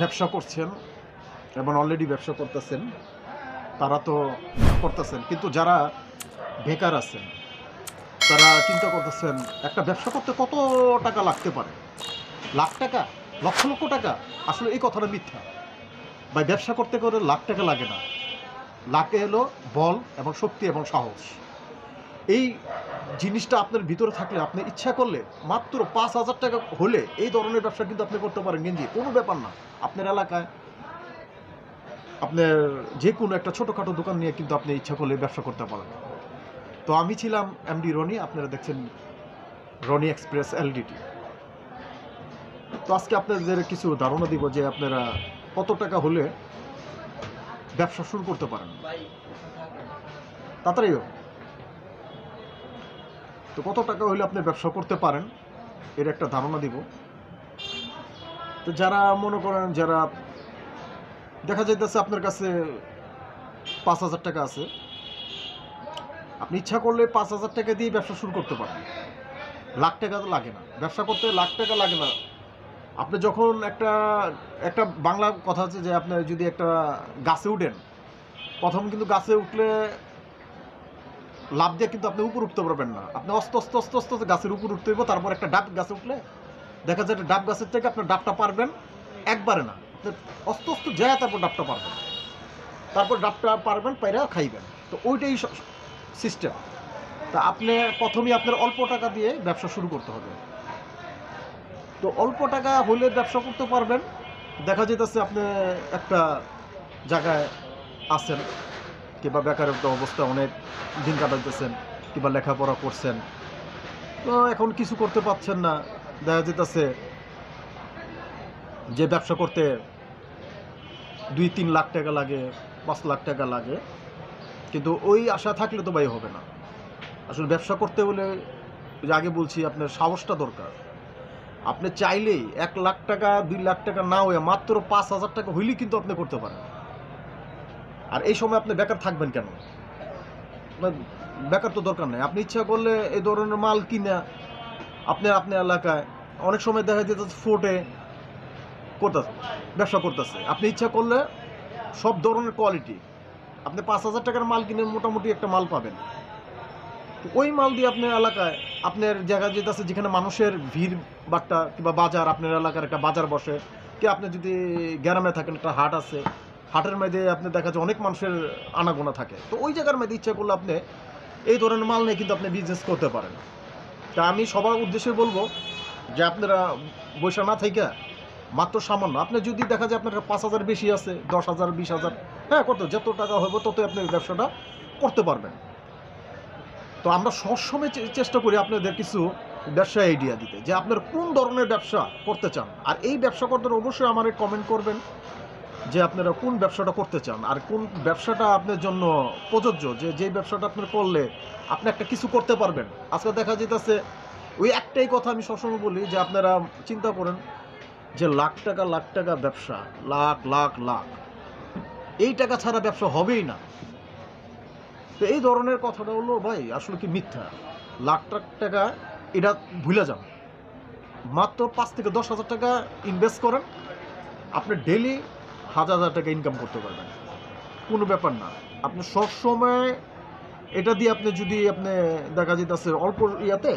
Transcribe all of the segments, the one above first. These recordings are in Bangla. ব্যবসা করছেন এবং অলরেডি ব্যবসা করতেছেন তারা তো করতেছেন, কিন্তু যারা বেকার আছেন তারা চিন্তা করতেছেন একটা ব্যবসা করতে কত টাকা লাগতে পারে, লাখ টাকা, লক্ষ লক্ষ টাকা। আসলে এই কথাটা মিথ্যা বা ব্যবসা করতে করে লাখ টাকা লাগে না, লাগে হলো বল এবং শক্তি এবং সাহস। এই জিনিসটা আপনার ভিতরে থাকলে আপনি ইচ্ছা করলে মাত্র 5,000 টাকা হলে এই ধরনের ব্যবসা কিন্তু আপনি করতে পারেন। গেঞ্জি কোনো ব্যাপার না, আপনার এলাকায় আপনার যে কোনো একটা ছোটোখাটো দোকান নিয়ে কিন্তু আপনি ইচ্ছা করলে ব্যবসা করতে পারেন। তো আমি ছিলাম এমডি রনি, আপনারা দেখছেন রনি এক্সপ্রেস এলডিটি। তো আজকে আপনাদের কিছু ধারণা দিব যে আপনারা কত টাকা হলে ব্যবসা শুরু করতে পারেন তাড়াতাড়ি। তো কত টাকা হলে আপনি ব্যবসা করতে পারেন এর একটা ধারণা দিব। তো যারা মনে করেন, যারা দেখা যাইতেছে আপনার কাছে 5,000 টাকা আছে, আপনি ইচ্ছা করলে 5,000 টাকা দিয়ে ব্যবসা শুরু করতে পারেন। লাখ টাকা তো লাগে না, ব্যবসা করতে লাখ টাকা লাগে না। আপনি যখন একটা বাংলা কথা আছে যে আপনি যদি একটা গাছে উঠেন, প্রথম কিন্তু গাছে উঠলে লাভ দিয়ে কিন্তু আপনি উপর উঠতে পারবেন না, আপনি আস্তে আস্তে আস্তে আস্তে গাছের উপর উঠতে হইব। তারপর একটা ডাব গাছে উঠলে দেখা যায় ডাব গাছের থেকে আপনার ডাবটা পারবেন একবারে না, আপনি আস্তে আস্তে যায় তারপর ডাবটা পারবেন, তারপর ডাবটা পারবেন পাইরা খাইবেন। তো ওইটাই সিস্টেম। তা আপনি প্রথমেই আপনার অল্প টাকা দিয়ে ব্যবসা শুরু করতে হবে। তো অল্প টাকা হলে ব্যবসা করতে পারবেন। দেখা যেতেছে আপনি একটা জায়গায় আছেন কিংবা বেকারত্ব অবস্থা, অনেক দিন কাটাইতেছেন কিংবা লেখাপড়া করছেন, তো এখন কিছু করতে পারছেন না। দেখা যেতেছে যে ব্যবসা করতে 2-3 লাখ টাকা লাগে, 5 লাখ টাকা লাগে, কিন্তু ওই আশা থাকলে তো ভাই হবে না। আসলে ব্যবসা করতে হলে আগে বলছি আপনার সাহসটা দরকার। আপনি চাইলেই 1 লাখ টাকা 2 লাখ টাকা না হয়ে মাত্র 5,000 টাকা হইলেই কিন্তু আপনি করতে পারেন। আর এই সময় আপনি বেকার থাকবেন কেন? বেকার তো দরকার নেই। আপনি ইচ্ছা করলে এই ধরনের মাল কিনা আপনার আপনার এলাকায় অনেক সময় দেখা যেত ফোর্টে করতেছে, ব্যবসা করতেছে। আপনি ইচ্ছা করলে সব ধরনের কোয়ালিটি আপনি 5,000 টাকার মাল কিনে মোটামুটি একটা মাল পাবেন। ওই মাল দিয়ে আপনার এলাকায় আপনার জায়গা যেটা আছে যেখানে মানুষের ভিড় বাট্টা কিংবা বাজার, আপনার এলাকার একটা বাজার বসে, কি আপনি যদি গ্রামে থাকেন একটা হাট আছে, হাটের মধ্যে আপনি দেখা যায় অনেক মানুষের আনাগোনা থাকে। তো ওই জায়গার মধ্যে ইচ্ছা করলে আপনি এই ধরনের মাল নিয়ে কিন্তু আপনি বিজনেস করতে পারেন। তা আমি সবার উদ্দেশ্যে বলবো যে আপনারা বৈশা না থেকে মাত্র সামান্য, আপনি যদি দেখা যায় আপনার 5,000 বেশি আছে, 10,000, 20,000, হ্যাঁ কত যত টাকা হবে ততই আপনি ব্যবসাটা করতে পারবেন। তো আমরা সবসময় চেষ্টা করি আপনাদের কিছু ব্যবসা আইডিয়া দিতে, যে আপনার কোন ধরনের ব্যবসা করতে চান। আর এই ব্যবসা করতে অবশ্যই আমার কমেন্ট করবেন যে আপনারা কোন ব্যবসাটা করতে চান আর কোন ব্যবসাটা আপনার জন্য প্রযোজ্য, যে যেই ব্যবসাটা আপনি করলে আপনি একটা কিছু করতে পারবেন। আজকে দেখা যেতেছে ওই একটাই কথা আমি সবসময় বলি, যে আপনারা চিন্তা করেন যে লাখ টাকা ব্যবসা, লাখ লাখ লাখ, এই টাকা ছাড়া ব্যবসা হবেই না। তো এই ধরনের কথাটা হলো ভাই আসলে কি মিথ্যা। লাখ টাকা এটা ভুলে যান, মাত্র 5,000 থেকে 10,000 টাকা ইনভেস্ট করেন, আপনি ডেলি 1,000 টাকা ইনকাম করতে পারবেন, কোনো ব্যাপার না। আপনি সবসময় এটা দিয়ে আপনি যদি আপনি দেখা যেতেছে অল্প ইয়াতে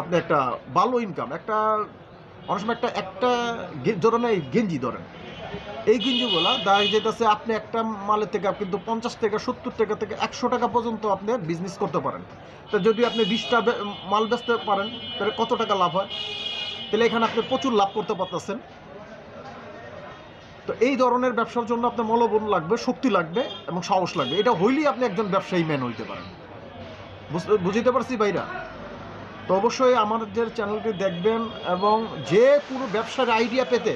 আপনি একটা ভালো ইনকাম, একটা অনেক সময় একটা একটা ধরনের গেঞ্জি ধরেন, এই গেঞ্জিগুলো দেখা যেতেছে আপনি একটা মালের থেকে কিন্তু 50 থেকে 70 থেকে 100 টাকা পর্যন্ত আপনি বিজনেস করতে পারেন। তো যদি আপনি 20টা মাল বেচতে পারেন তাহলে কত টাকা লাভ হয়, তাহলে এখানে আপনি প্রচুর লাভ করতে পারতেছেন। তো এই ধরনের ব্যবসার জন্য আপনার মনোবল লাগবে, শক্তি লাগবে এবং সাহস লাগবে। এটা হইলেই আপনি একজন ব্যবসায়ী ম্যান হইতে পারেন। বুঝতে পারছি ভাইরা? তো অবশ্যই আমাদের চ্যানেলটি দেখবেন, এবং যে কোনো ব্যবসার আইডিয়া পেতে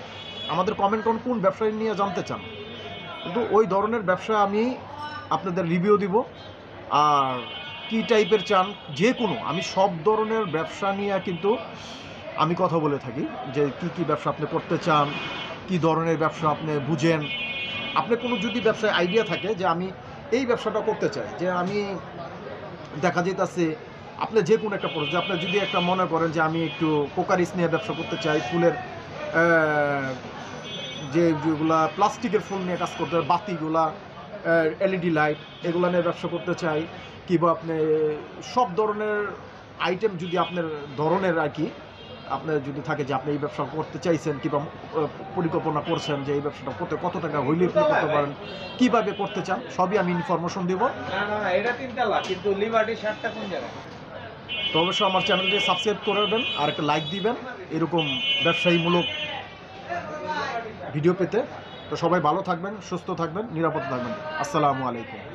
আমাদের কমেন্ট করুন কোন ব্যবসায়ী নিয়ে জানতে চান, কিন্তু ওই ধরনের ব্যবসা আমি আপনাদের রিভিউ দিব। আর কি টাইপের চান, যে কোনো, আমি সব ধরনের ব্যবসা নিয়ে কিন্তু আমি কথা বলে থাকি, যে কি কি ব্যবসা আপনি করতে চান, কি ধরনের ব্যবসা আপনি বুঝেন। আপনি কোনো যদি ব্যবসায় আইডিয়া থাকে যে আমি এই ব্যবসাটা করতে চাই, যে আমি দেখা যেতেছে আপনি যে কোনো একটা প্রোডাক্ট, আপনি যদি একটা মনে করেন যে আমি একটু কোকারিস নিয়ে ব্যবসা করতে চাই, ফুলের যেগুলা প্লাস্টিকের ফুল নিয়ে কাজ করতে, বাতিগুলা এলইডি লাইট এগুলো নিয়ে ব্যবসা করতে চাই, কিংবা আপনি সব ধরনের আইটেম যদি আপনার ধরনের আর কি আপনার যদি থাকে যে আপনি এই ব্যবসা করতে চাইছেন কিংবা পরিকল্পনা করছেন যে এই ব্যবসাটা করতে কত টাকা হইলে আপনি করতে পারেন, কীভাবে করতে চান সবই আমি ইনফরমেশন দেবো। কিন্তু লিবার্টি শার্টটা কোন জায়গায়? তো অবশ্যই আমার চ্যানেলটি সাবস্ক্রাইব করবেন আর একটা লাইক দিবেন এরকম ব্যবসায়ীমূলক ভিডিও পেতে। তো সবাই ভালো থাকবেন, সুস্থ থাকবেন, নিরাপদ থাকবেন। আসসালামু আলাইকুম।